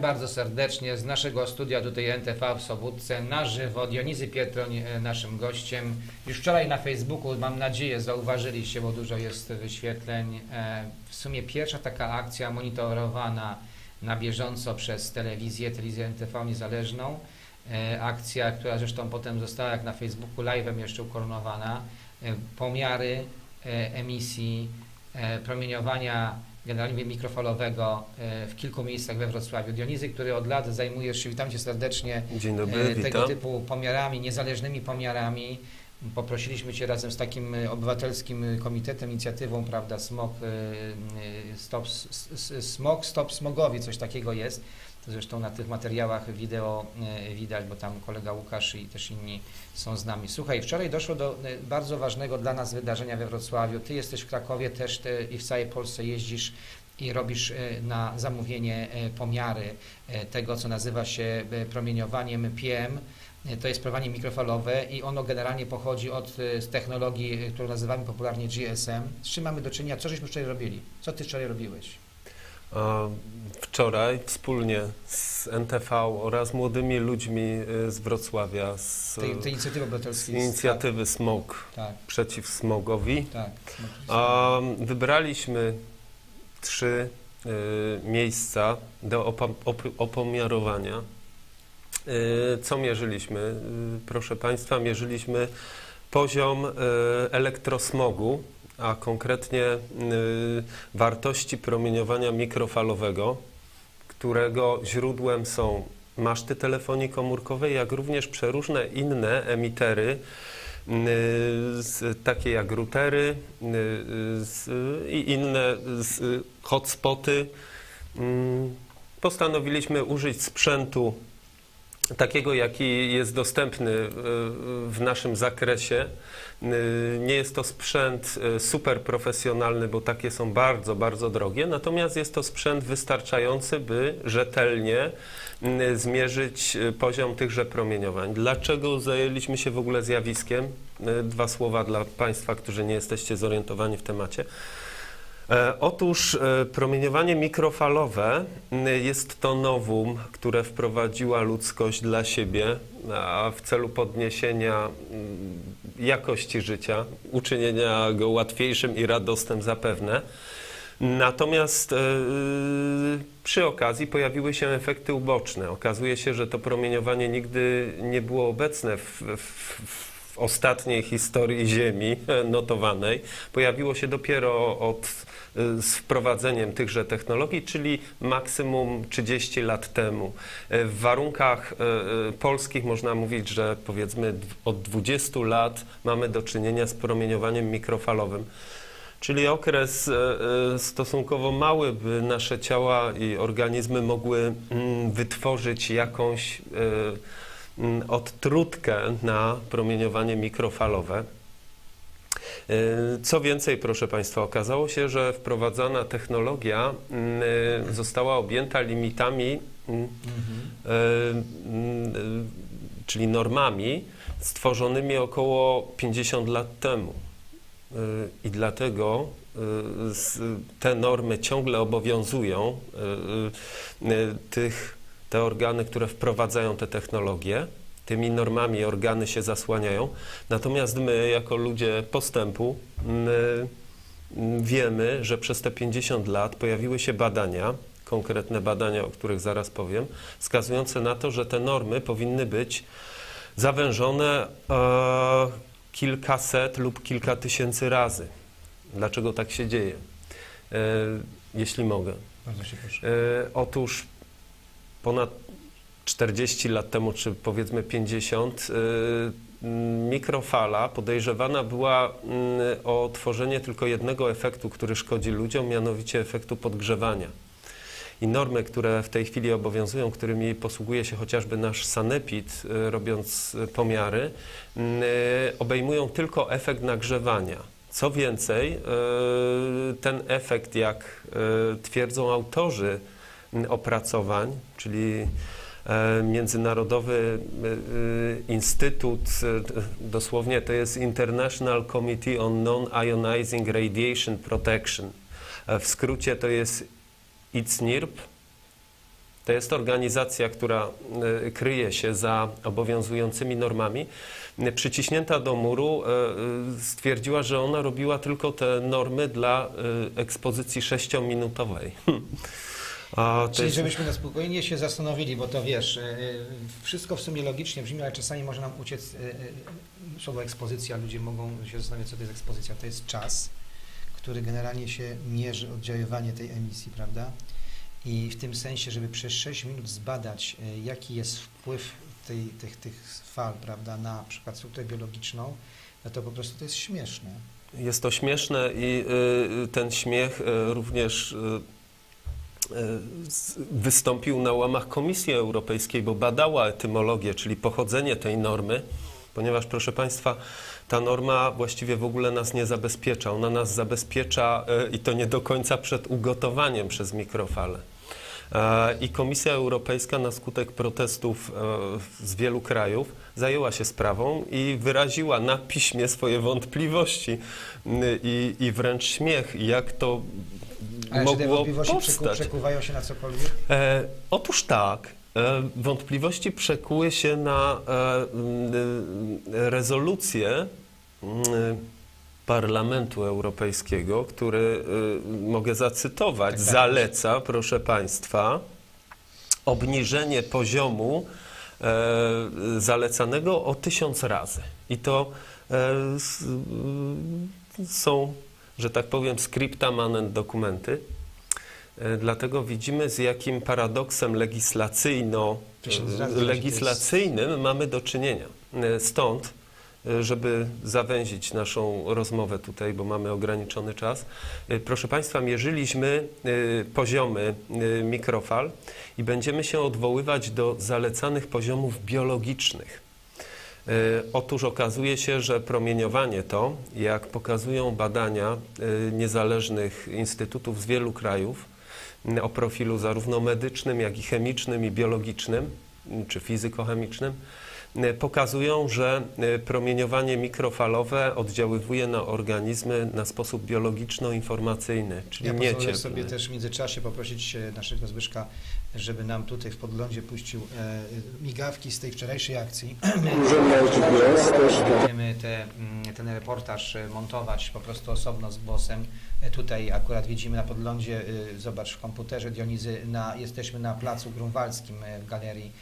Bardzo serdecznie z naszego studia tutaj NTV w Sobótce na żywo. Dionizy Pietroń naszym gościem. Już wczoraj na Facebooku, mam nadzieję, zauważyliście, bo dużo jest wyświetleń. W sumie pierwsza taka akcja monitorowana na bieżąco przez telewizję NTV niezależną. Akcja, która zresztą potem została jak na Facebooku live'em jeszcze ukoronowana. Pomiary emisji promieniowania generalnie mikrofalowego w kilku miejscach we Wrocławiu. Dionizy, który od lat zajmujesz się, witam cię serdecznie, dzień dobry, tego typu pomiarami, niezależnymi pomiarami. Poprosiliśmy cię razem z takim obywatelskim komitetem, inicjatywą, prawda, Stop Smogowi, coś takiego jest. To zresztą na tych materiałach wideo widać, bo tam kolega Łukasz i też inni są z nami. Słuchaj, wczoraj doszło do bardzo ważnego dla nas wydarzenia we Wrocławiu. Ty jesteś w Krakowie też i w całej Polsce jeździsz i robisz na zamówienie pomiary tego, co nazywa się promieniowaniem PM. To jest promieniowanie mikrofalowe i ono generalnie pochodzi od technologii, którą nazywamy popularnie GSM. Z czym mamy do czynienia? Co żeśmy wczoraj robili? Co ty wczoraj robiłeś? Wczoraj wspólnie z NTV oraz młodymi ludźmi z Wrocławia, z tej inicjatywy obywatelskiej, z inicjatywy Smog, tak, przeciw smogowi, tak, wybraliśmy 3 miejsca do opomiarowania. Co mierzyliśmy? Proszę Państwa, mierzyliśmy poziom elektrosmogu, a konkretnie wartości promieniowania mikrofalowego, którego źródłem są maszty telefonii komórkowej, jak również przeróżne inne emitery, takie jak routery i inne hotspoty. Postanowiliśmy użyć sprzętu takiego, jaki jest dostępny w naszym zakresie. Nie jest to sprzęt super profesjonalny, bo takie są bardzo, bardzo drogie, natomiast jest to sprzęt wystarczający, by rzetelnie zmierzyć poziom tychże promieniowań. Dlaczego zajęliśmy się w ogóle zjawiskiem? 2 słowa dla Państwa, którzy nie jesteście zorientowani w temacie. Otóż promieniowanie mikrofalowe jest to novum, które wprowadziła ludzkość dla siebie w celu podniesienia jakości życia, uczynienia go łatwiejszym i radosnym zapewne. Natomiast przy okazji pojawiły się efekty uboczne. Okazuje się, że to promieniowanie nigdy nie było obecne w ostatniej historii Ziemi notowanej. Pojawiło się dopiero z wprowadzeniem tychże technologii, czyli maksimum 30 lat temu. W warunkach polskich można mówić, że powiedzmy od 20 lat mamy do czynienia z promieniowaniem mikrofalowym, czyli okres stosunkowo mały, by nasze ciała i organizmy mogły wytworzyć jakąś odtrutkę na promieniowanie mikrofalowe. Co więcej, proszę Państwa, okazało się, że wprowadzana technologia została objęta limitami, czyli normami stworzonymi około 50 lat temu. I dlatego te normy ciągle obowiązują te organy, które wprowadzają te technologie. Tymi normami organy się zasłaniają, natomiast my jako ludzie postępu wiemy, że przez te 50 lat pojawiły się badania, konkretne badania, o których zaraz powiem, wskazujące na to, że te normy powinny być zawężone kilkaset lub kilka tysięcy razy. Dlaczego tak się dzieje? Jeśli mogę. Bardzo się proszę. Otóż ponad 40 lat temu, czy powiedzmy 50, mikrofala podejrzewana była o tworzenie tylko jednego efektu, który szkodzi ludziom, mianowicie efektu podgrzewania. I normy, które w tej chwili obowiązują, którymi posługuje się chociażby nasz sanepid, robiąc pomiary, obejmują tylko efekt nagrzewania. Co więcej, ten efekt, jak twierdzą autorzy opracowań, czyli Międzynarodowy Instytut, dosłownie to jest International Committee on Non-Ionizing Radiation Protection. W skrócie to jest ICNIRP. To jest organizacja, która kryje się za obowiązującymi normami. Przyciśnięta do muru stwierdziła, że ona robiła tylko te normy dla ekspozycji 6-minutowej. Czyli żebyśmy na spokojnie się zastanowili, bo to wiesz, wszystko w sumie logicznie brzmi, ale czasami może nam uciec słowo ekspozycja, ludzie mogą się zastanawiać, co to jest ekspozycja. To jest czas, który generalnie się mierzy oddziaływanie tej emisji, prawda? I w tym sensie, żeby przez 6 minut zbadać, jaki jest wpływ tych fal, prawda, na przykład strukturę biologiczną, no to po prostu to jest śmieszne. Jest to śmieszne i ten śmiech również wystąpił na łamach Komisji Europejskiej, bo badała etymologię, czyli pochodzenie tej normy, ponieważ, proszę Państwa, ta norma właściwie w ogóle nas nie zabezpiecza. Ona nas zabezpiecza i to nie do końca przed ugotowaniem przez mikrofale. I Komisja Europejska na skutek protestów z wielu krajów zajęła się sprawą i wyraziła na piśmie swoje wątpliwości i wręcz śmiech, jak to mogło powstać. Ale czy te wątpliwości przekuwają się na cokolwiek? Otóż tak. Wątpliwości przekuły się na rezolucję Parlamentu Europejskiego, który, mogę zacytować, zaleca, proszę Państwa, obniżenie poziomu zalecanego o 1000 razy. I to są, że tak powiem, scripta manent dokumenty. Dlatego widzimy, z jakim paradoksem legislacyjnym mamy do czynienia. Stąd, żeby zawęzić naszą rozmowę tutaj, bo mamy ograniczony czas, proszę Państwa, mierzyliśmy poziomy mikrofal i będziemy się odwoływać do zalecanych poziomów biologicznych. Otóż okazuje się, że promieniowanie to, jak pokazują badania niezależnych instytutów z wielu krajów, o profilu zarówno medycznym, jak i chemicznym, i biologicznym, czy fizykochemicznym, pokazują, że promieniowanie mikrofalowe oddziaływuje na organizmy na sposób biologiczno-informacyjny, czyli niecieplny. Ja pozwolę sobie też w międzyczasie poprosić naszego Zbyszka, żeby nam tutaj w podglądzie puścił migawki z tej wczorajszej akcji. Będziemy ten reportaż montować po prostu osobno z głosem. Tutaj akurat widzimy na podglądzie, zobacz w komputerze, Dionizy, jesteśmy na Placu Grunwaldzkim w galerii.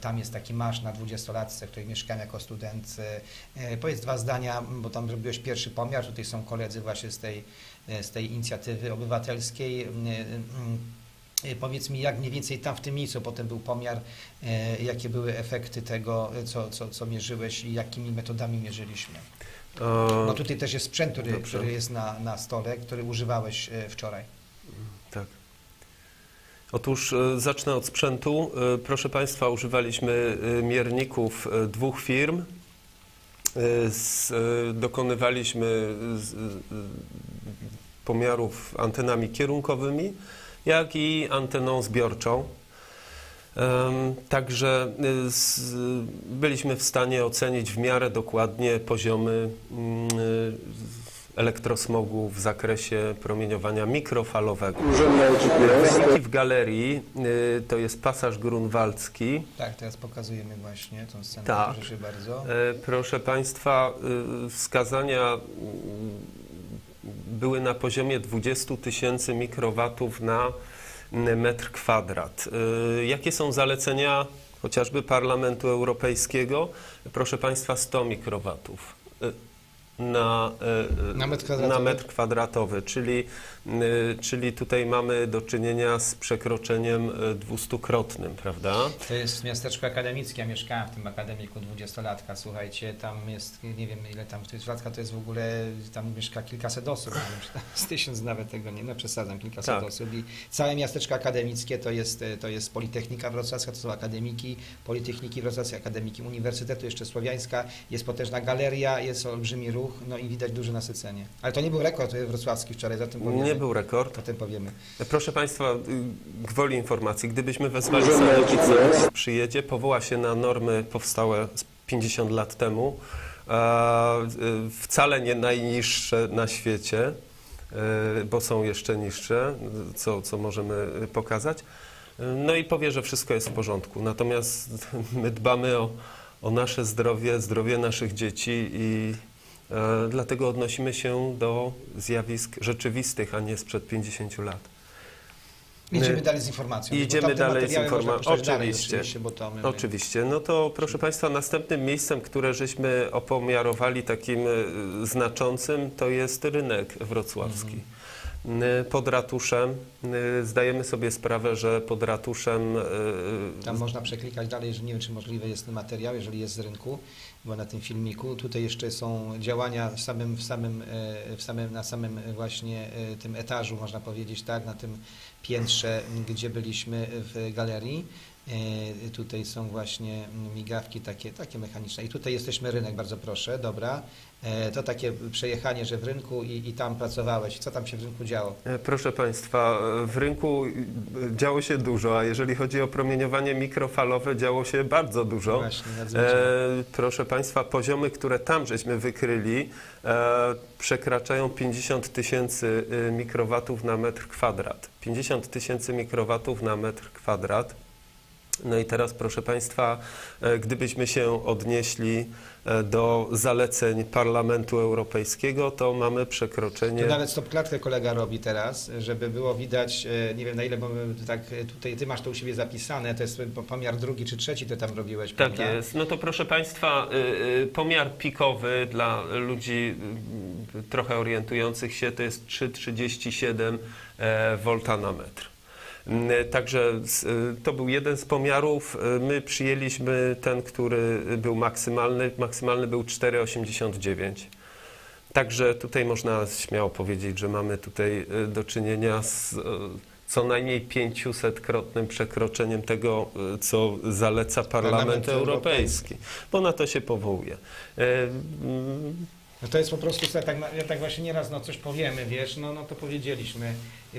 Tam jest taki marsz na 20-latce, w której mieszkałem jako student. Powiedz dwa zdania, bo tam robiłeś pierwszy pomiar. Tutaj są koledzy właśnie z tej inicjatywy obywatelskiej. Powiedz mi, jak mniej więcej tam w tym miejscu potem był pomiar, jakie były efekty tego, co mierzyłeś i jakimi metodami mierzyliśmy. No tutaj też jest sprzęt, który jest na stole, który używałeś wczoraj. Tak. Otóż zacznę od sprzętu. Proszę Państwa, używaliśmy mierników dwóch firm. Dokonywaliśmy pomiarów antenami kierunkowymi, jak i anteną zbiorczą. Także byliśmy w stanie ocenić w miarę dokładnie poziomy elektrosmogu w zakresie promieniowania mikrofalowego. Wyniki w galerii to jest Pasaż Grunwaldzki. Tak, teraz pokazujemy właśnie tą scenę. Tak. Proszę bardzo. Proszę Państwa, wskazania były na poziomie 20 000 mikrowatów na metr kwadrat. Jakie są zalecenia chociażby Parlamentu Europejskiego? Proszę Państwa, 100 mikrowatów na metr kwadratowy, czyli tutaj mamy do czynienia z przekroczeniem 200-krotnym, prawda? To jest miasteczko akademickie, ja mieszkałem w tym akademiku 20-latka, słuchajcie, tam jest, nie wiem ile tam, 20-latka to jest w ogóle, tam mieszka kilkaset osób, nie wiem, czy tam z 1000 nawet tego, nie, no przesadzam, kilkaset tak. osób i całe miasteczko akademickie to jest Politechnika Wrocławska, to są akademiki Politechniki Wrocławskiej, akademiki Uniwersytetu, jeszcze Słowiańska, jest potężna galeria, jest olbrzymi ruch, ruch, no i widać duże nasycenie. Ale to nie był rekord wrocławski wczoraj, za tym powiemy. Nie był rekord. O tym powiemy. Proszę Państwa, gwoli informacji. Gdybyśmy wezwali sanepidem, przyjedzie, powoła się na normy powstałe 50 lat temu, wcale nie najniższe na świecie, bo są jeszcze niższe, co możemy pokazać. No i powie, że wszystko jest w porządku. Natomiast my dbamy o nasze zdrowie, zdrowie naszych dzieci i dlatego odnosimy się do zjawisk rzeczywistych, a nie sprzed 50 lat. Idziemy dalej z informacją. Idziemy dalej z informacją. Oczywiście. No to proszę Państwa, następnym miejscem, które żeśmy opomiarowali takim znaczącym, to jest rynek wrocławski. Pod ratuszem, zdajemy sobie sprawę, że pod ratuszem... Tam można przeklikać dalej, że nie wiem, czy możliwy jest ten materiał, jeżeli jest z rynku, bo na tym filmiku. Tutaj jeszcze są działania na samym właśnie tym etażu, można powiedzieć, tak, na tym piętrze, gdzie byliśmy w galerii. Tutaj są właśnie migawki takie mechaniczne. I tutaj jesteśmy rynek, bardzo proszę, dobra. To takie przejechanie, że w rynku i tam pracowałeś. Co tam się w rynku działo? Proszę Państwa, w rynku działo się dużo, a jeżeli chodzi o promieniowanie mikrofalowe, działo się bardzo dużo. Właśnie, proszę Państwa, poziomy, które tam żeśmy wykryli, przekraczają 50 000 mikrowatów na metr kwadrat. 50 000 mikrowatów na metr kwadrat. No i teraz, proszę Państwa, gdybyśmy się odnieśli do zaleceń Parlamentu Europejskiego, to mamy przekroczenie... To nawet stopklatkę kolega robi teraz, żeby było widać, nie wiem na ile, bo tak tutaj Ty masz to u siebie zapisane, to jest pomiar drugi czy trzeci, Ty tam robiłeś, prawda? Tak jest. No to proszę Państwa, pomiar pikowy dla ludzi trochę orientujących się to jest 3,37 V na metr. Także to był jeden z pomiarów. My przyjęliśmy ten, który był maksymalny. Maksymalny był 4,89. Także tutaj można śmiało powiedzieć, że mamy tutaj do czynienia z co najmniej 500-krotnym przekroczeniem tego, co zaleca Parlament Europejski, bo na to się powołuje. No to jest po prostu, tak właśnie nieraz no coś powiemy, wiesz, no to powiedzieliśmy.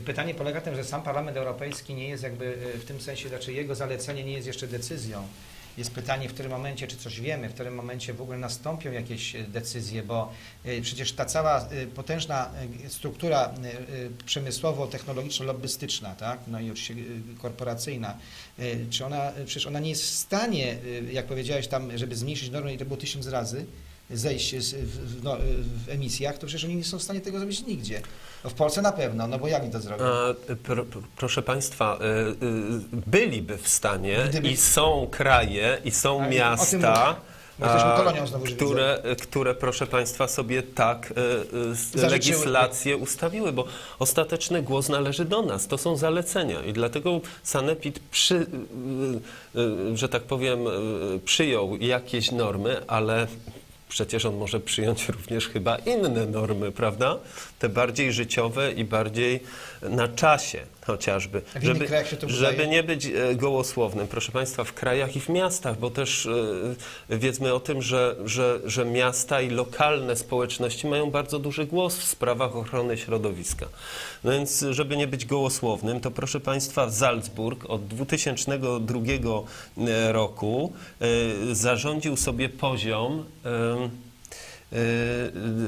Pytanie polega na tym, że sam Parlament Europejski nie jest jakby w tym sensie, znaczy jego zalecenie nie jest jeszcze decyzją. Jest pytanie, w którym momencie, czy coś wiemy, w którym momencie w ogóle nastąpią jakieś decyzje, bo przecież ta cała potężna struktura przemysłowo-technologiczno-lobbystyczna, tak? No i oczywiście korporacyjna, czy ona, przecież ona nie jest w stanie, jak powiedziałeś tam, żeby zmniejszyć normy i to było 1000 razy, zejść w emisjach, to przecież oni nie są w stanie tego zrobić nigdzie. W Polsce na pewno, no bo jak mi to zrobią? Proszę Państwa, byliby w stanie i są kraje, i są miasta, które, proszę Państwa, sobie tak legislację ustawiły, bo ostateczny głos należy do nas. To są zalecenia i dlatego sanepid, że tak powiem, przyjął jakieś normy, ale przecież on może przyjąć również chyba inne normy, prawda? Te bardziej życiowe i bardziej na czasie chociażby, żeby nie być gołosłownym. Proszę Państwa, w krajach i w miastach, bo też wiedzmy o tym, że miasta i lokalne społeczności mają bardzo duży głos w sprawach ochrony środowiska. No więc, żeby nie być gołosłownym, to proszę Państwa, Salzburg od 2002 roku zarządził sobie poziom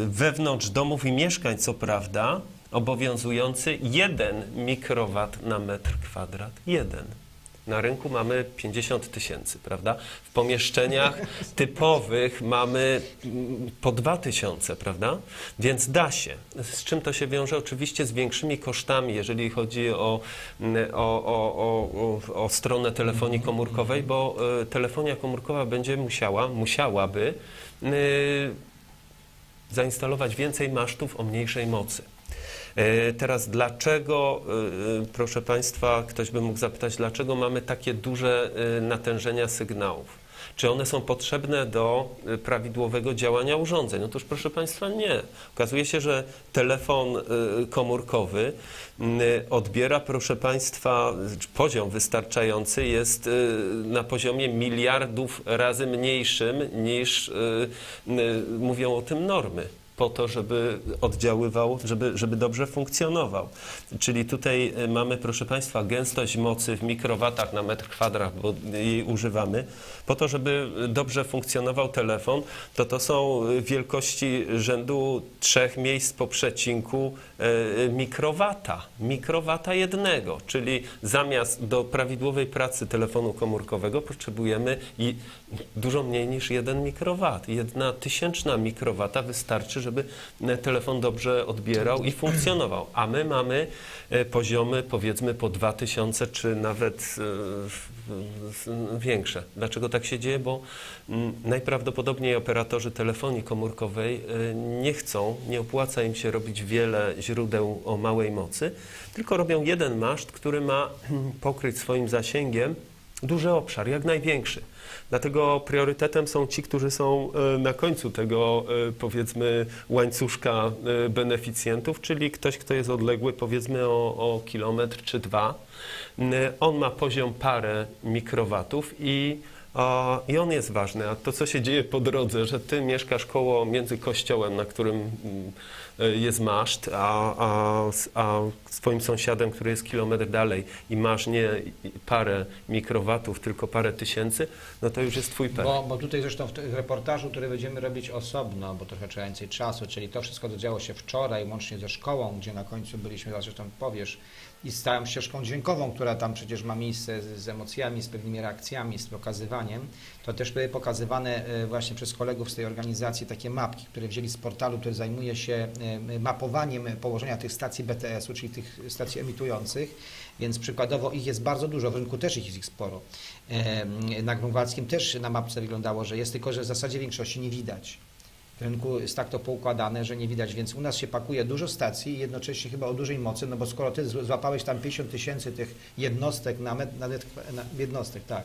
wewnątrz domów i mieszkań, co prawda, obowiązujący 1 mikrowat na metr kwadrat. 1. Na rynku mamy 50 000, prawda? W pomieszczeniach typowych mamy po 2000, prawda? Więc da się. Z czym to się wiąże? Oczywiście z większymi kosztami, jeżeli chodzi o stronę telefonii komórkowej, bo telefonia komórkowa będzie musiałaby zainstalować więcej masztów o mniejszej mocy. Teraz dlaczego, proszę Państwa, ktoś by mógł zapytać, dlaczego mamy takie duże natężenia sygnałów? Czy one są potrzebne do prawidłowego działania urządzeń? Otóż, proszę Państwa, nie. Okazuje się, że telefon komórkowy odbiera, proszę Państwa, poziom wystarczający jest na poziomie miliardów razy mniejszym niż mówią o tym normy. po to, żeby oddziaływał, żeby dobrze funkcjonował. Czyli tutaj mamy, proszę Państwa, gęstość mocy w mikrowatach na metr kwadrat, bo jej używamy. Po to, żeby dobrze funkcjonował telefon, to są wielkości rzędu 3 miejsc po przecinku mikrowata jednego, czyli zamiast do prawidłowej pracy telefonu komórkowego potrzebujemy i dużo mniej niż 1 mikrowat. 1/1000 mikrowata wystarczy, żeby telefon dobrze odbierał i funkcjonował, a my mamy poziomy powiedzmy po 2000 czy nawet większe. Dlaczego tak się dzieje? Bo najprawdopodobniej operatorzy telefonii komórkowej nie chcą, nie opłaca im się robić wiele źródeł o małej mocy, tylko robią jeden maszt, który ma pokryć swoim zasięgiem duży obszar, jak największy. Dlatego priorytetem są ci, którzy są na końcu tego, powiedzmy, łańcuszka beneficjentów, czyli ktoś, kto jest odległy, powiedzmy, o kilometr czy 2. On ma poziom parę mikrowatów i on jest ważny, a to, co się dzieje po drodze, że ty mieszkasz między kościołem, na którym jest maszt, a swoim sąsiadem, który jest kilometr dalej i masz nie parę mikrowatów, tylko parę tysięcy, no to już jest twój pech. Bo tutaj zresztą w tym reportażu, który będziemy robić osobno, bo trochę trzeba więcej czasu, czyli to wszystko, co działo się wczoraj, łącznie ze szkołą, gdzie na końcu byliśmy, zresztą powiesz, i z całą ścieżką dźwiękową, która tam przecież ma miejsce z emocjami, z pewnymi reakcjami, z pokazywaniem, to też były pokazywane właśnie przez kolegów z tej organizacji takie mapki, które wzięli z portalu, który zajmuje się mapowaniem położenia tych stacji BTS-u, czyli tych stacji emitujących, więc przykładowo ich jest bardzo dużo, w rynku też ich jest sporo. Na Grunwaldzkim też na mapce wyglądało, że jest, tylko że w zasadzie większości nie widać. W rynku jest tak to poukładane, że nie widać, więc u nas się pakuje dużo stacji i jednocześnie chyba o dużej mocy, no bo skoro ty złapałeś tam 50 000 tych jednostek jednostek, tak.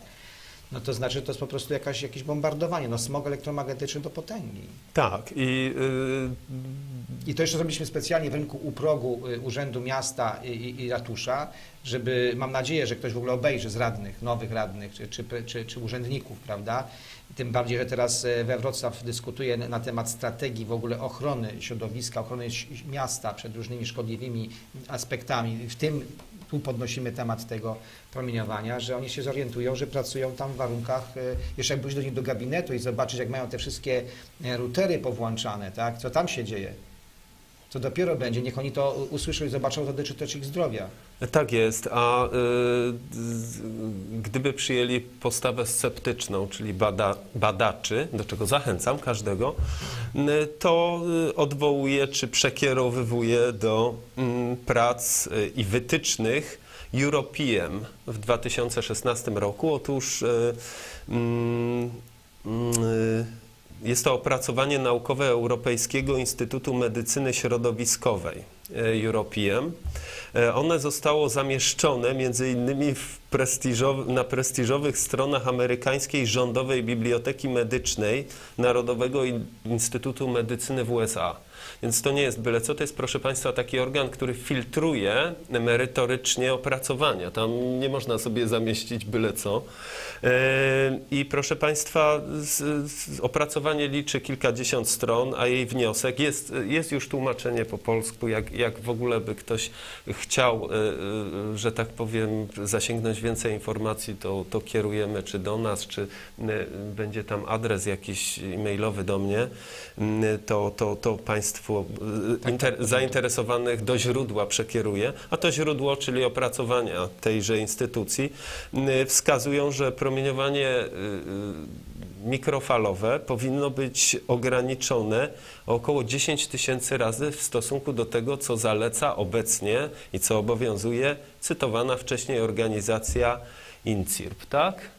No to znaczy, że to jest po prostu jakieś bombardowanie, no smog elektromagnetyczny do potęgi. Tak. I to jeszcze zrobiliśmy specjalnie w rynku u progu Urzędu Miasta i Ratusza, żeby, mam nadzieję, że ktoś w ogóle obejrzy z radnych, nowych radnych czy urzędników, prawda? Tym bardziej, że teraz we Wrocław dyskutuje na temat strategii w ogóle ochrony środowiska, ochrony miasta przed różnymi szkodliwymi aspektami, w tym tu podnosimy temat tego promieniowania, że oni się zorientują, że pracują tam w warunkach, jeszcze jak pójść do nich do gabinetu i zobaczyć, jak mają te wszystkie routery powłączane, tak? Co tam się dzieje, to dopiero będzie, niech oni to usłyszą i zobaczą, to dotyczy też ich zdrowia. Tak jest, a gdyby przyjęli postawę sceptyczną, czyli badaczy, do czego zachęcam każdego, to odwołuje czy przekierowywuje do prac i wytycznych European w 2016 roku. Otóż jest to opracowanie naukowe Europejskiego Instytutu Medycyny Środowiskowej, European. One zostało zamieszczone między innymi na prestiżowych stronach amerykańskiej rządowej biblioteki medycznej Narodowego Instytutu Medycyny w USA. Więc to nie jest byle co, to jest, proszę Państwa, taki organ, który filtruje merytorycznie opracowania. Tam nie można sobie zamieścić byle co. I proszę Państwa, opracowanie liczy kilkadziesiąt stron, a jej wniosek jest już tłumaczenie po polsku, jak w ogóle by ktoś chciał, że tak powiem, zasięgnąć więcej informacji, to kierujemy czy do nas, czy będzie tam adres jakiś e-mailowy do mnie, to Państwu zainteresowanych do źródła przekieruje, a to źródło, czyli opracowania tejże instytucji, wskazują, że promieniowanie mikrofalowe powinno być ograniczone o około 10 000 razy w stosunku do tego, co zaleca obecnie i co obowiązuje cytowana wcześniej organizacja INCIRP, tak?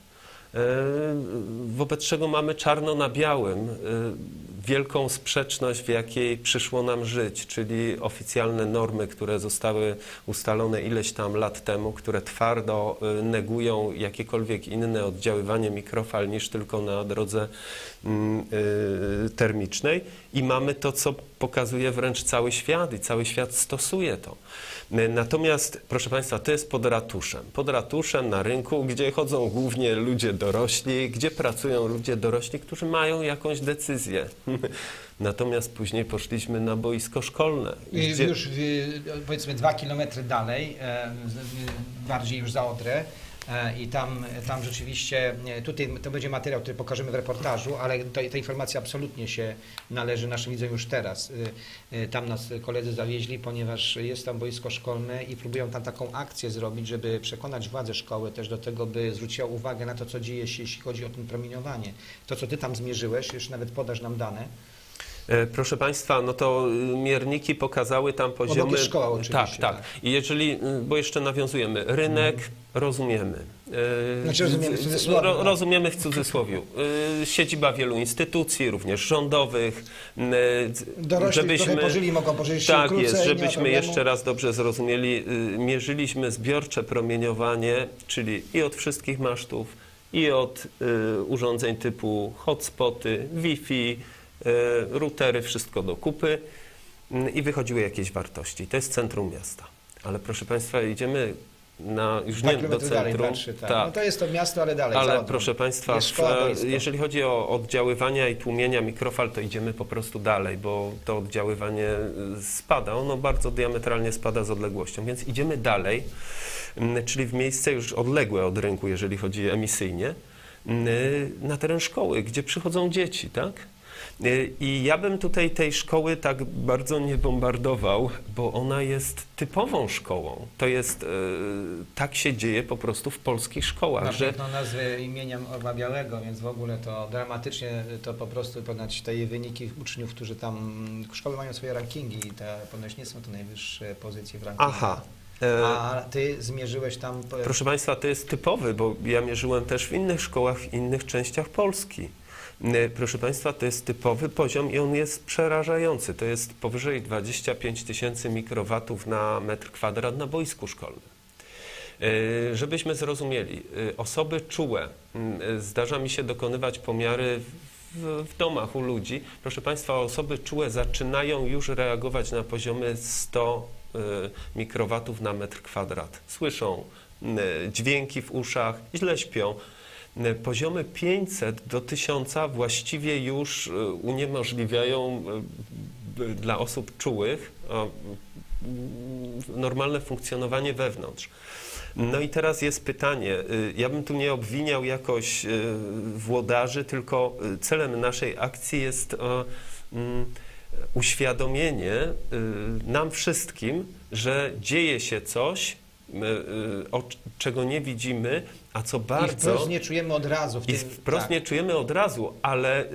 Wobec czego mamy czarno na białym wielką sprzeczność, w jakiej przyszło nam żyć, czyli oficjalne normy, które zostały ustalone ileś tam lat temu, które twardo negują jakiekolwiek inne oddziaływanie mikrofal niż tylko na drodze termicznej, i mamy to, co pokazuje wręcz cały świat i cały świat stosuje to. Natomiast, proszę Państwa, to jest pod ratuszem. Pod ratuszem na rynku, gdzie chodzą głównie ludzie dorośli, gdzie pracują ludzie dorośli, którzy mają jakąś decyzję. Natomiast później poszliśmy na boisko szkolne. Gdzie... Już powiedzmy 2 kilometry dalej, bardziej już za Odrę. I tam rzeczywiście, tutaj to będzie materiał, który pokażemy w reportażu, ale ta informacja absolutnie się należy naszym widzom już teraz. Tam nas koledzy zawieźli, ponieważ jest tam boisko szkolne i próbują tam taką akcję zrobić, żeby przekonać władze szkoły też do tego, by zwróciła uwagę na to, co dzieje się, jeśli chodzi o ten promieniowanie. To, co Ty tam zmierzyłeś, już nawet podasz nam dane. Proszę Państwa, no to mierniki pokazały tam poziomy... Obok szkoła oczywiście. Tak. I jeżeli, bo jeszcze nawiązujemy, rynek rozumiemy. Znaczy rozumiemy w cudzysłowie. Rozumiemy w cudzysłowie. Siedziba wielu instytucji, również rządowych. Dorośli żebyśmy pożyli, mogą pożyć się krócej, jest, żebyśmy jeszcze raz dobrze zrozumieli, mierzyliśmy zbiorcze promieniowanie, czyli i od wszystkich masztów, i od urządzeń typu hotspoty, Wi-Fi, routery, wszystko do kupy i wychodziły jakieś wartości. To jest centrum miasta. Ale proszę Państwa, idziemy na, już nie do centrum. Patrzy, tak. No to jest to miasto, ale dalej. Ale proszę Państwa, jeżeli chodzi o oddziaływania i tłumienia mikrofal, to idziemy po prostu dalej, bo to oddziaływanie spada. Ono bardzo diametralnie spada z odległością, więc idziemy dalej, czyli w miejsce już odległe od rynku, jeżeli chodzi emisyjnie, na teren szkoły, gdzie przychodzą dzieci, tak? I ja bym tutaj tej szkoły tak bardzo nie bombardował, bo ona jest typową szkołą. To jest, tak się dzieje po prostu w polskich szkołach. Na pewno nazwy imieniem Orła Białego, więc w ogóle to dramatycznie to po prostu ponad te wyniki uczniów, którzy tam, szkoły mają swoje rankingi i te ponoć nie są to najwyższe pozycje w rankingu. Aha. A Ty zmierzyłeś tam... Proszę Państwa, to jest typowy, bo ja mierzyłem też w innych szkołach, w innych częściach Polski. Proszę Państwa, to jest typowy poziom i on jest przerażający. To jest powyżej 25 tysięcy mikrowatów na metr kwadrat na boisku szkolnym. Żebyśmy zrozumieli, osoby czułe, zdarza mi się dokonywać pomiary w domach u ludzi. Proszę Państwa, osoby czułe zaczynają już reagować na poziomy 100 mikrowatów na metr kwadrat. Słyszą dźwięki w uszach, źle śpią. Poziomy 500 do 1000 właściwie już uniemożliwiają dla osób czułych normalne funkcjonowanie wewnątrz. No i teraz jest pytanie, ja bym tu nie obwiniał jakoś włodarzy, tylko celem naszej akcji jest uświadomienie nam wszystkim, że dzieje się coś, czego nie widzimy, a co bardzo... I wprost nie czujemy od razu. Nie czujemy od razu, ale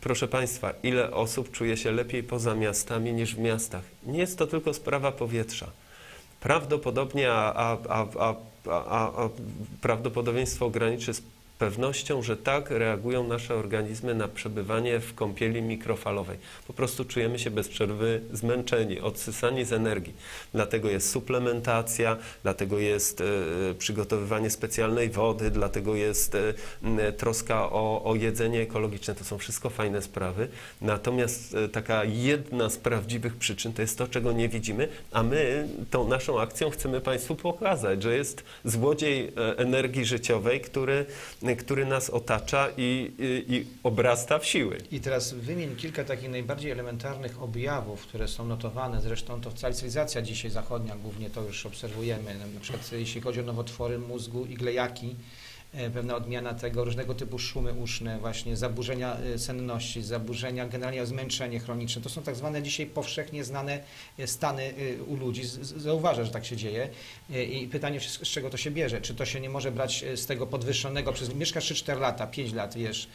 proszę Państwa, ile osób czuje się lepiej poza miastami niż w miastach? Nie jest to tylko sprawa powietrza. Prawdopodobnie, a prawdopodobieństwo graniczy z pewnością, że tak reagują nasze organizmy na przebywanie w kąpieli mikrofalowej. Po prostu czujemy się bez przerwy zmęczeni, odsysani z energii. Dlatego jest suplementacja, dlatego jest przygotowywanie specjalnej wody, dlatego jest troska o jedzenie ekologiczne. To są wszystko fajne sprawy. Natomiast taka jedna z prawdziwych przyczyn to jest to, czego nie widzimy, a my tą naszą akcją chcemy Państwu pokazać, że jest złodziej energii życiowej, który nas otacza i obrasta w siły. I teraz wymień kilka takich najbardziej elementarnych objawów, które są notowane. Zresztą to cywilizacja dzisiaj zachodnia, głównie to już obserwujemy. Na przykład jeśli chodzi o nowotwory mózgu i glejaki, pewna odmiana tego, różnego typu szumy uszne, właśnie zaburzenia senności, zaburzenia, generalnie zmęczenie chroniczne. To są tak zwane dzisiaj powszechnie znane stany u ludzi. Zauważa, że tak się dzieje i pytanie, z czego to się bierze. Czy to się nie może brać z tego podwyższonego przez... Mieszkasz 3-4 lata, 5 lat, wiesz,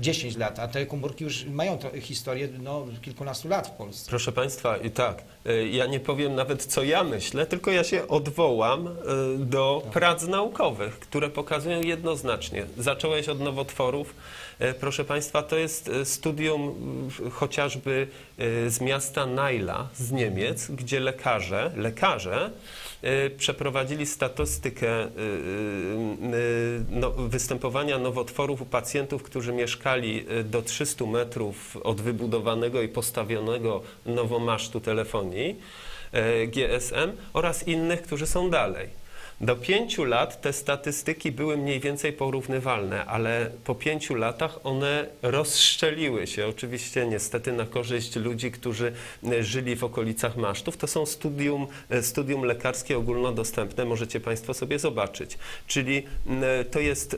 10 lat, a te komórki już mają historię no, kilkunastu lat w Polsce. Proszę Państwa, i tak, ja nie powiem nawet, co ja myślę, tylko ja się odwołam do prac naukowych, które pokazują jednoznacznie. Zacząłeś od nowotworów. Proszę Państwa, to jest studium chociażby z miasta Najla z Niemiec, gdzie lekarze przeprowadzili statystykę występowania nowotworów u pacjentów, którzy mieszkali do 300 metrów od wybudowanego i postawionego nowo masztu telefonii GSM oraz innych, którzy są dalej. Do 5 lat te statystyki były mniej więcej porównywalne, ale po 5 latach one rozstrzeliły się. Oczywiście niestety na korzyść ludzi, którzy żyli w okolicach masztów. To są studium lekarskie ogólnodostępne, możecie Państwo sobie zobaczyć. Czyli to jest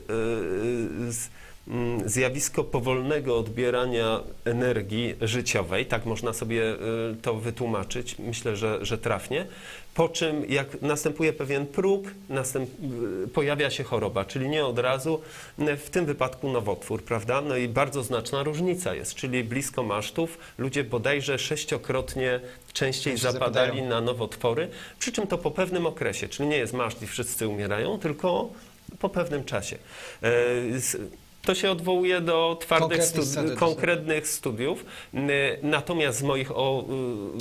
zjawisko powolnego odbierania energii życiowej, tak można sobie to wytłumaczyć, myślę, że trafnie, po czym jak następuje pewien próg, pojawia się choroba, czyli nie od razu, w tym wypadku nowotwór, prawda? No i bardzo znaczna różnica jest, czyli blisko masztów ludzie bodajże 6-krotnie częściej zapadali na nowotwory, przy czym to po pewnym okresie, czyli nie jest maszt i wszyscy umierają, tylko po pewnym czasie. To się odwołuje do twardych konkretnych studiów, natomiast z moich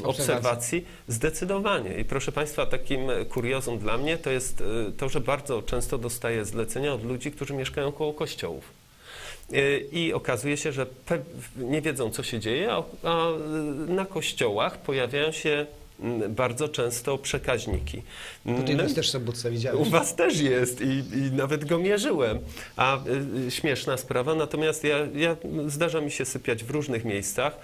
obserwacji zdecydowanie. I proszę Państwa, takim kuriozum dla mnie to jest to, że bardzo często dostaję zlecenia od ludzi, którzy mieszkają koło kościołów. I okazuje się, że nie wiedzą, co się dzieje, a na kościołach pojawiają się bardzo często przekaźniki. Tutaj was też w Sobótce widziałem. U was też jest i nawet go mierzyłem. A śmieszna sprawa, natomiast zdarza mi się sypiać w różnych miejscach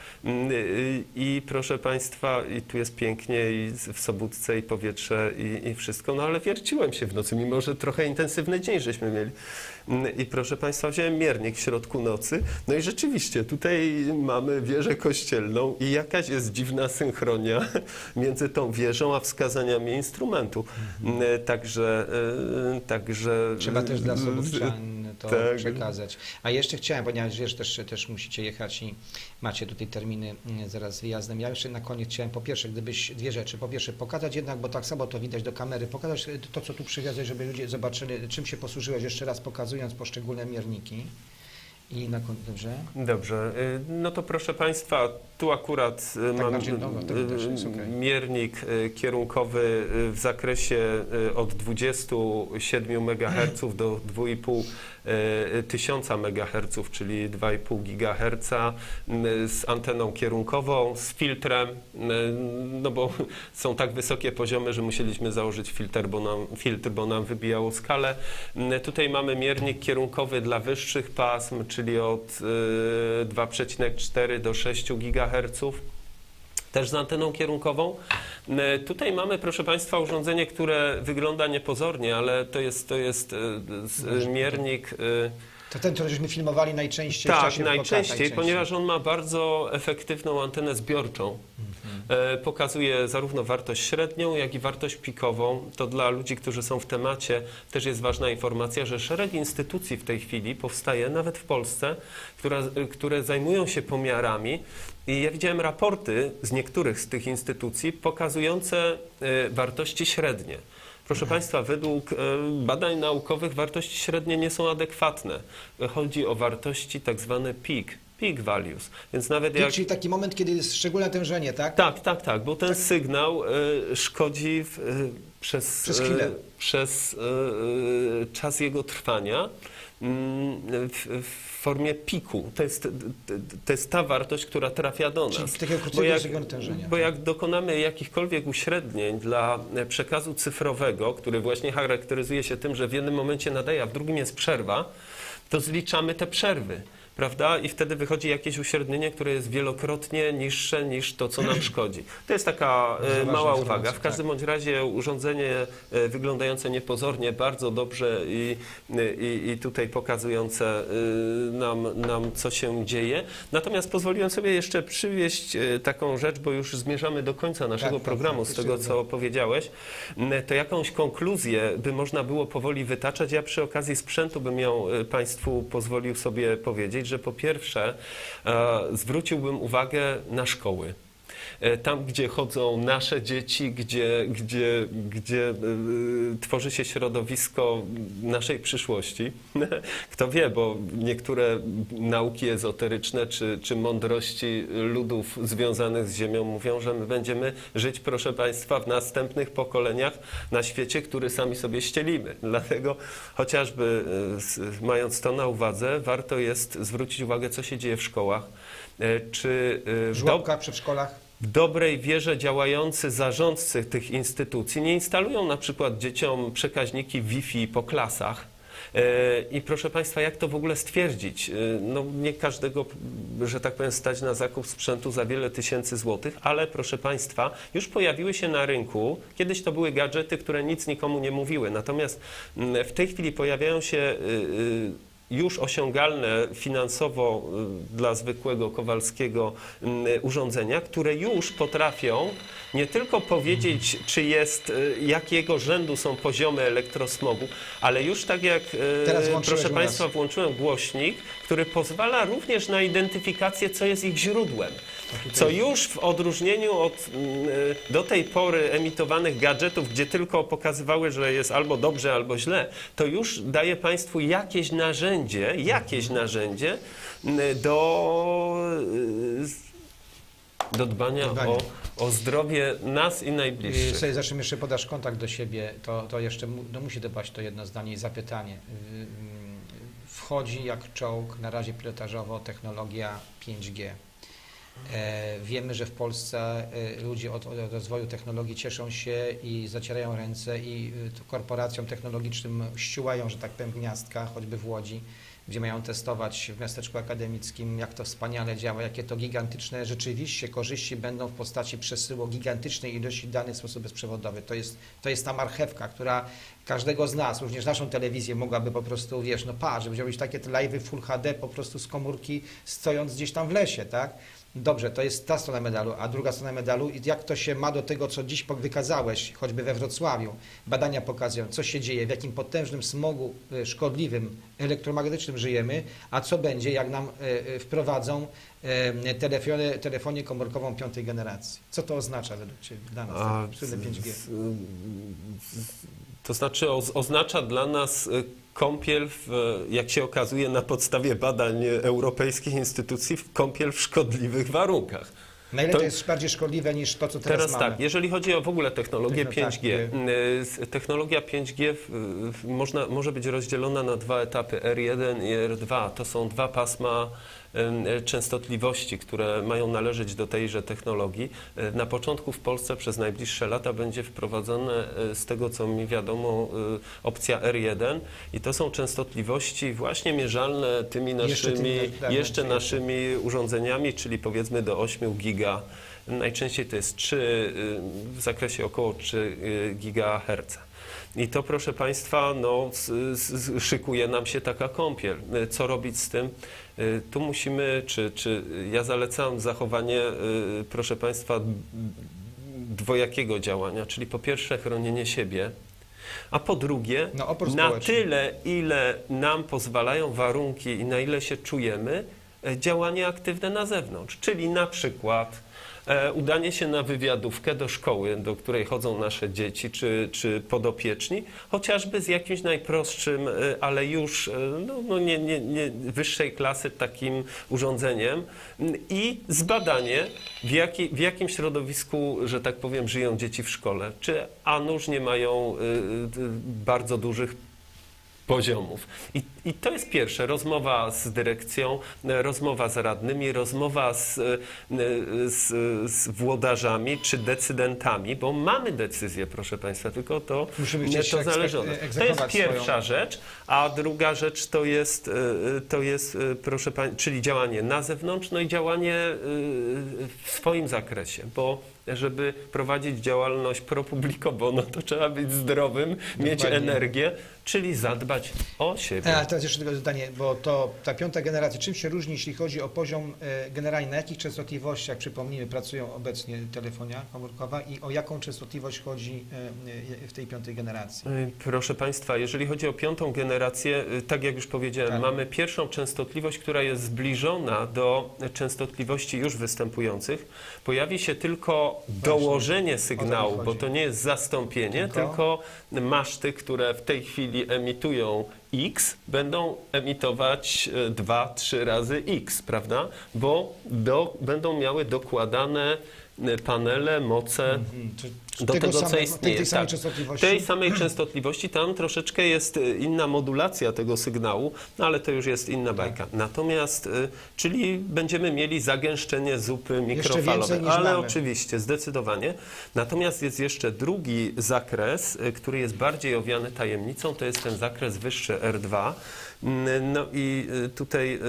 i proszę Państwa, i tu jest pięknie i w Sobótce i powietrze i wszystko, no ale wierciłem się w nocy, mimo że trochę intensywny dzień żeśmy mieli. I proszę Państwa, wziąłem miernik w środku nocy, no i rzeczywiście tutaj mamy wieżę kościelną i jakaś jest dziwna synchronia między tą wieżą a wskazaniami instrumentu. Także trzeba też dla Sobótczan to przekazać. A jeszcze chciałem, ponieważ wiesz, też musicie jechać i macie tutaj terminy zaraz z wyjazdem. Ja jeszcze na koniec chciałem, po pierwsze, gdybyś dwie rzeczy. Po pierwsze, pokazać jednak, bo tak samo to widać do kamery, pokazać to, co tu przywiozłeś, żeby ludzie zobaczyli, czym się posłużyłeś, jeszcze raz pokazując poszczególne mierniki. I na koniec, dobrze? Dobrze. No to proszę Państwa, tu akurat tak mam miernik kierunkowy w zakresie od 27 MHz do 2,5 tysiąca MHz, czyli 2,5 GHz z anteną kierunkową, z filtrem, no bo są tak wysokie poziomy, że musieliśmy założyć filtr, bo nam wybijało skalę. Tutaj mamy miernik kierunkowy dla wyższych pasm, czyli od 2,4 do 6 GHz. Też z anteną kierunkową. Tutaj mamy, proszę Państwa, urządzenie, które wygląda niepozornie, ale to jest miernik. To ten, który żeśmy filmowali najczęściej. Tak, najczęściej, ponieważ on ma bardzo efektywną antenę zbiorczą. Pokazuje zarówno wartość średnią, jak i wartość pikową. To dla ludzi, którzy są w temacie, też jest ważna informacja, że szereg instytucji w tej chwili powstaje, nawet w Polsce, które zajmują się pomiarami. I ja widziałem raporty z niektórych z tych instytucji pokazujące wartości średnie. Proszę Państwa, według badań naukowych wartości średnie nie są adekwatne. Chodzi o wartości tak zwane peak values. Więc nawet peak, czyli taki moment, kiedy jest szczególne tężenie, tak? Tak, bo ten sygnał szkodzi przez czas jego trwania w formie piku. To jest ta wartość, która trafia do nas. Czyli z takiego krótkiego natężenia. Bo jak dokonamy jakichkolwiek uśrednień dla przekazu cyfrowego, który właśnie charakteryzuje się tym, że w jednym momencie nadaje, a w drugim jest przerwa, to zliczamy te przerwy, prawda? I wtedy wychodzi jakieś uśrednienie, które jest wielokrotnie niższe niż to, co nam szkodzi. To jest taka mała uwaga. W każdym bądź razie urządzenie wyglądające niepozornie, bardzo dobrze i tutaj pokazujące nam, co się dzieje. Natomiast pozwoliłem sobie jeszcze przywieźć taką rzecz, bo już zmierzamy do końca naszego programu, z tego, co powiedziałeś. To jakąś konkluzję by można było powoli wytaczać. Ja przy okazji sprzętu bym ją Państwu pozwolił sobie powiedzieć, że po pierwsze zwróciłbym uwagę na szkoły. tam, gdzie chodzą nasze dzieci, gdzie tworzy się środowisko naszej przyszłości. Kto wie, bo niektóre nauki ezoteryczne czy mądrości ludów związanych z Ziemią mówią, że my będziemy żyć, proszę Państwa, w następnych pokoleniach na świecie, który sami sobie ścielimy. Dlatego chociażby mając to na uwadze, warto jest zwrócić uwagę, co się dzieje w szkołach, czy w żłobkach, przedszkolach. W dobrej wierze działający zarządcy tych instytucji nie instalują na przykład dzieciom przekaźniki Wi-Fi po klasach. I proszę Państwa, jak to w ogóle stwierdzić? No nie każdego, że tak powiem, stać na zakup sprzętu za wiele tysięcy złotych, ale proszę Państwa, już pojawiły się na rynku, kiedyś to były gadżety, które nic nikomu nie mówiły, natomiast w tej chwili pojawiają się już osiągalne finansowo dla zwykłego Kowalskiego urządzenia, które już potrafią nie tylko powiedzieć, czy jest, jakiego rzędu są poziomy elektrosmogu, ale już tak jak, proszę Państwa, włączyłem głośnik, który pozwala również na identyfikację, co jest ich źródłem. Co już w odróżnieniu od do tej pory emitowanych gadżetów, gdzie tylko pokazywały, że jest albo dobrze, albo źle, to już daje Państwu jakieś narzędzie do dbania o zdrowie nas i najbliższych. Zanim jeszcze podasz kontakt do siebie, to jeszcze musi dodać to jedno zdanie i zapytanie. Wchodzi jak czołg, na razie pilotażowo, technologia 5G. Wiemy, że w Polsce ludzie od rozwoju technologii cieszą się i zacierają ręce i korporacjom technologicznym ściółają, że tak powiem, gniazdka, choćby w Łodzi, gdzie mają testować w miasteczku akademickim, jak to wspaniale działa, jakie to gigantyczne rzeczywiście korzyści będą w postaci przesyłu gigantycznej ilości danych w sposób bezprzewodowy. To jest ta marchewka, która każdego z nas, również naszą telewizję mogłaby po prostu, wiesz, no parze, żeby robić takie live'y Full HD po prostu z komórki, stojąc gdzieś tam w lesie, tak? Dobrze, to jest ta strona medalu, a druga strona medalu, jak to się ma do tego, co dziś wykazałeś, choćby we Wrocławiu. Badania pokazują, co się dzieje, w jakim potężnym smogu szkodliwym, elektromagnetycznym żyjemy, a co będzie, jak nam wprowadzą telefonię komórkową piątej generacji. Co to oznacza według Ciebie dla nas, ten 5G? To znaczy oznacza dla nas kąpiel, jak się okazuje na podstawie badań europejskich instytucji, kąpiel w szkodliwych warunkach. Na ile to jest bardziej szkodliwe niż to, co teraz mamy? Tak, jeżeli chodzi o w ogóle technologię 5G, tak. Technologia 5G może być rozdzielona na dwa etapy, R1 i R2. To są dwa pasma częstotliwości, które mają należeć do tejże technologii. Na początku w Polsce przez najbliższe lata będzie wprowadzone, z tego co mi wiadomo, opcja R1 i to są częstotliwości właśnie mierzalne tymi naszymi urządzeniami, czyli powiedzmy do 8 giga. Najczęściej to jest w zakresie około 3 GHz. I to, proszę Państwa, no, szykuje nam się taka kąpiel. Co robić z tym? Tu musimy, ja zalecam zachowanie, proszę Państwa, dwojakiego działania, czyli po pierwsze chronienie siebie, a po drugie na tyle, ile nam pozwalają warunki i na ile się czujemy, działanie aktywne na zewnątrz, czyli na przykład udanie się na wywiadówkę do szkoły, do której chodzą nasze dzieci czy podopieczni, chociażby z jakimś najprostszym, ale już nie wyższej klasy takim urządzeniem i zbadanie, w jakim środowisku, że tak powiem, żyją dzieci w szkole. Czy a nuż nie mają bardzo dużych poziomów. I to jest pierwsze. Rozmowa z dyrekcją, rozmowa z radnymi, rozmowa z włodarzami czy decydentami, bo mamy decyzję, proszę Państwa, tylko to zależy od nas. To jest pierwsza rzecz, a druga rzecz to jest proszę Państwa, czyli działanie na zewnątrz, no i działanie w swoim zakresie, bo żeby prowadzić działalność pro-publico bono, to trzeba być zdrowym, mieć energię, czyli zadbać o siebie. teraz jeszcze tylko zdanie, bo to ta piąta generacja, czym się różni, jeśli chodzi o poziom generalnie, na jakich częstotliwościach, przypomnijmy, pracują obecnie telefonia komórkowa i o jaką częstotliwość chodzi w tej piątej generacji? Proszę Państwa, jeżeli chodzi o piątą generację, tak jak już powiedziałem, mamy pierwszą częstotliwość, która jest zbliżona do częstotliwości już występujących. Pojawi się tylko dołożenie sygnału, bo to nie jest zastąpienie, tylko maszty, które w tej chwili emitują X, będą emitować 2-3 razy X, prawda? Bo będą miały dokładane panele, moce do tego, co istnieje. Tej samej częstotliwości, tam troszeczkę jest inna modulacja tego sygnału, ale to już jest inna bajka. Natomiast, czyli będziemy mieli zagęszczenie zupy mikrofalowej, ale oczywiście, zdecydowanie. Natomiast jest jeszcze drugi zakres, który jest bardziej owiany tajemnicą, to jest ten zakres wyższy R2. No i tutaj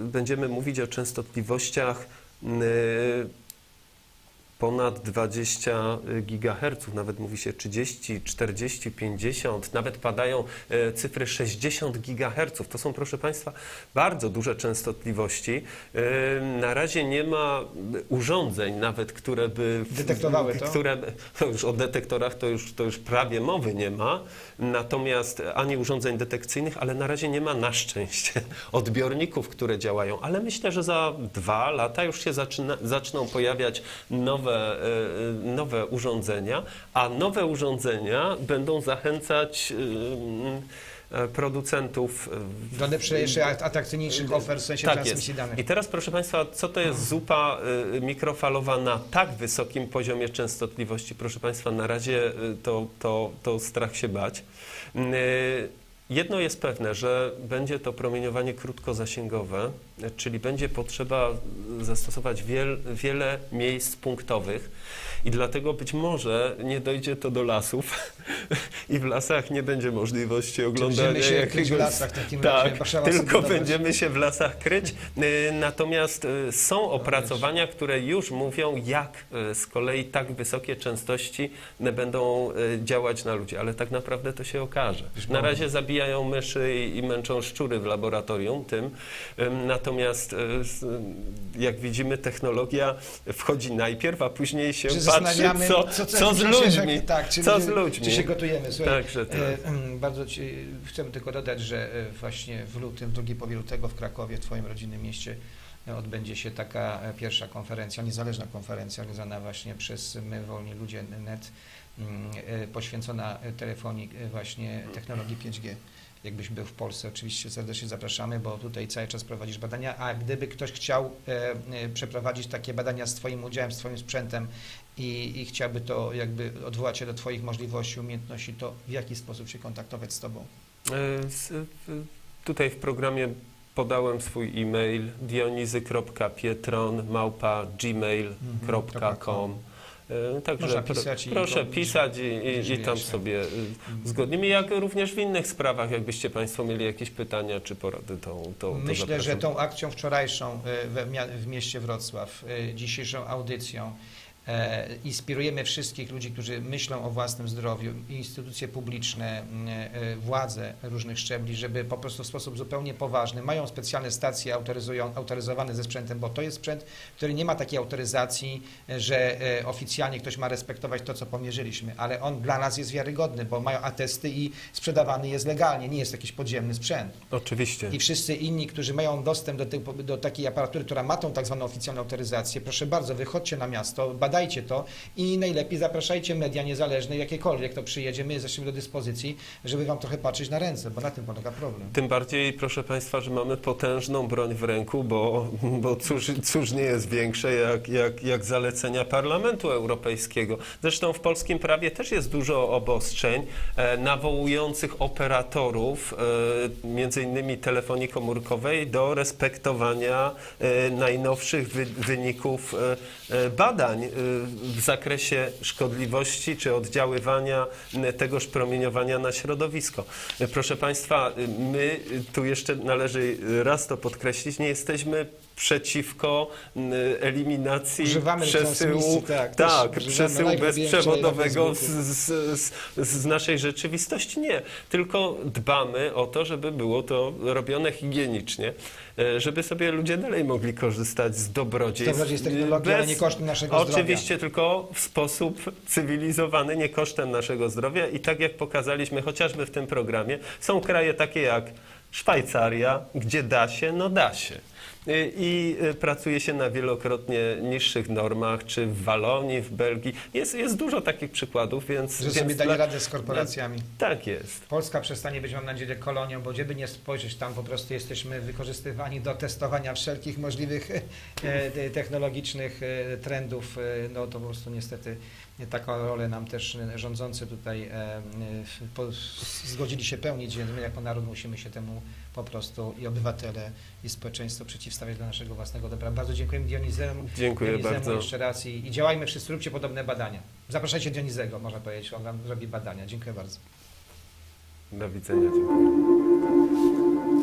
będziemy mówić o częstotliwościach ponad 20 GHz, nawet mówi się 30, 40, 50, nawet padają cyfry 60 GHz. To są, proszę Państwa, bardzo duże częstotliwości. Na razie nie ma urządzeń nawet, które by... Detektowały to? Już o detektorach to już prawie mowy nie ma, natomiast ani urządzeń detekcyjnych, ale na razie nie ma, na szczęście, odbiorników, które działają. Ale myślę, że za 2 lata już się zaczną pojawiać nowe urządzenia, a nowe urządzenia będą zachęcać producentów do lepszych, jeszcze atrakcyjniejszych ofer w sensie transmisji danych. I teraz, proszę Państwa, co to jest zupa mikrofalowa na tak wysokim poziomie częstotliwości? Proszę Państwa, na razie to strach się bać. Jedno jest pewne, że będzie to promieniowanie krótkozasięgowe, czyli będzie potrzeba zastosować wiele miejsc punktowych i dlatego być może nie dojdzie to do lasów i w lasach nie będzie możliwości oglądania jakiegoś... tylko będziemy się w lasach kryć. Natomiast są opracowania, które już mówią, jak z kolei tak wysokie częstości będą działać na ludzi, ale tak naprawdę to się okaże. Na razie zabijają myszy i męczą szczury w laboratorium tym, natomiast jak widzimy, technologia wchodzi najpierw, a później się patrzy, co z ludźmi. Tak, czy się gotujemy. Słuchaj, bardzo chcemy tylko dodać, że właśnie w lutym, w drugiej połowie lutego w Krakowie, w Twoim rodzinnym mieście, odbędzie się taka pierwsza konferencja, niezależna konferencja, organizowana właśnie przez My Wolni Ludzie NET, poświęcona telefonii właśnie technologii 5G. Jakbyś był w Polsce, oczywiście serdecznie zapraszamy, bo tutaj cały czas prowadzisz badania, a gdyby ktoś chciał przeprowadzić takie badania z Twoim udziałem, z Twoim sprzętem i chciałby to jakby odwołać się do Twoich możliwości, umiejętności, to w jaki sposób się kontaktować z Tobą? Tutaj w programie podałem swój e-mail dionizy.pietron@gmail.com. Także proszę pisać i tam sobie zgodnimy, jak również w innych sprawach, jakbyście Państwo mieli jakieś pytania czy porady, to myślę, zapraszam. Że tą akcją wczorajszą w mieście Wrocław, dzisiejszą audycją inspirujemy wszystkich ludzi, którzy myślą o własnym zdrowiu, instytucje publiczne, władze różnych szczebli, żeby po prostu w sposób zupełnie poważny, mają specjalne stacje autoryzowane ze sprzętem, bo to jest sprzęt, który nie ma takiej autoryzacji, że oficjalnie ktoś ma respektować to, co pomierzyliśmy, ale on dla nas jest wiarygodny, bo mają atesty i sprzedawany jest legalnie, nie jest jakiś podziemny sprzęt. Oczywiście. I wszyscy inni, którzy mają dostęp do takiej aparatury, która ma tą tak zwaną oficjalną autoryzację, proszę bardzo, wychodźcie na miasto, badajcie to i najlepiej zapraszajcie media niezależne, jakiekolwiek to przyjedzie, my jesteśmy do dyspozycji, żeby wam trochę patrzeć na ręce, bo na tym polega problem. Tym bardziej, proszę Państwa, że mamy potężną broń w ręku, bo cóż nie jest większe jak zalecenia Parlamentu Europejskiego. Zresztą w polskim prawie też jest dużo obostrzeń nawołujących operatorów, między innymi telefonii komórkowej, do respektowania najnowszych wyników badań w zakresie szkodliwości czy oddziaływania tegoż promieniowania na środowisko. Proszę Państwa, my tu jeszcze należy raz to podkreślić, nie jesteśmy przeciwko eliminacji przesyłu, przesyłu bezprzewodowego z naszej rzeczywistości. Nie, tylko dbamy o to, żeby było to robione higienicznie, żeby sobie ludzie dalej mogli korzystać z dobrodziejstw. Dobrodziejstw technologii, ale nie kosztem naszego zdrowia. Oczywiście, tylko w sposób cywilizowany, nie kosztem naszego zdrowia. I tak jak pokazaliśmy chociażby w tym programie, są kraje takie jak Szwajcaria, gdzie da się, no da się. I pracuje się na wielokrotnie niższych normach, czy w Walonii, w Belgii. Jest dużo takich przykładów, więc... Że sobie dali radę z korporacjami. Tak jest. Polska przestanie być, mam nadzieję, kolonią, bo gdzie by nie spojrzeć, tam po prostu jesteśmy wykorzystywani do testowania wszelkich możliwych technologicznych trendów. No to po prostu niestety taką rolę nam też rządzący tutaj zgodzili się pełnić, więc my jako naród musimy się temu po prostu i obywatele, i społeczeństwo przeciwstawiać dla naszego własnego dobra. Bardzo dziękuję Dionizemu. Dziękuję bardzo. Jeszcze raz i działajmy wszyscy, róbcie podobne badania. Zapraszajcie Dionizego, można powiedzieć, on wam robi badania. Dziękuję bardzo. Do widzenia. Dziękuję.